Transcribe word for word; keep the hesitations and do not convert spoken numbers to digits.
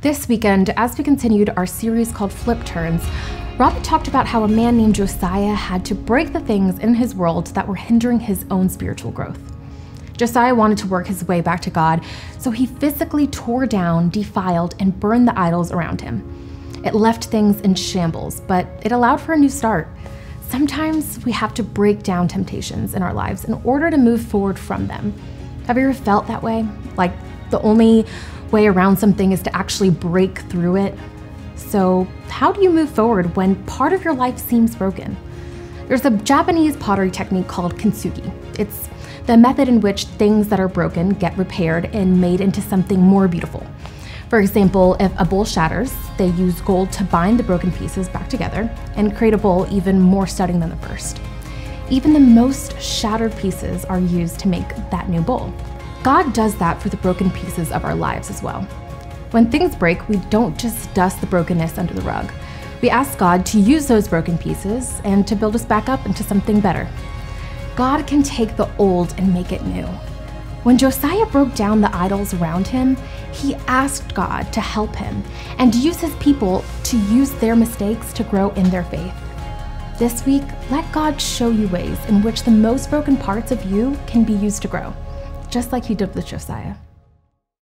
This weekend, as we continued our series called Flip Turns, Robin talked about how a man named Josiah had to break the things in his world that were hindering his own spiritual growth. Josiah wanted to work his way back to God, so he physically tore down, defiled, and burned the idols around him. It left things in shambles, but it allowed for a new start. Sometimes we have to break down temptations in our lives in order to move forward from them. Have you ever felt that way? Like the only way around something is to actually break through it? So how do you move forward when part of your life seems broken? There's a Japanese pottery technique called Kintsugi. It's the method in which things that are broken get repaired and made into something more beautiful. For example, if a bowl shatters, they use gold to bind the broken pieces back together and create a bowl even more stunning than the first. Even the most shattered pieces are used to make that new bowl. God does that for the broken pieces of our lives as well. When things break, we don't just dust the brokenness under the rug. We ask God to use those broken pieces and to build us back up into something better. God can take the old and make it new. When Josiah broke down the idols around him, he asked God to help him and to use his people to use their mistakes to grow in their faith. This week, let God show you ways in which the most broken parts of you can be used to grow, just like he did with Josiah.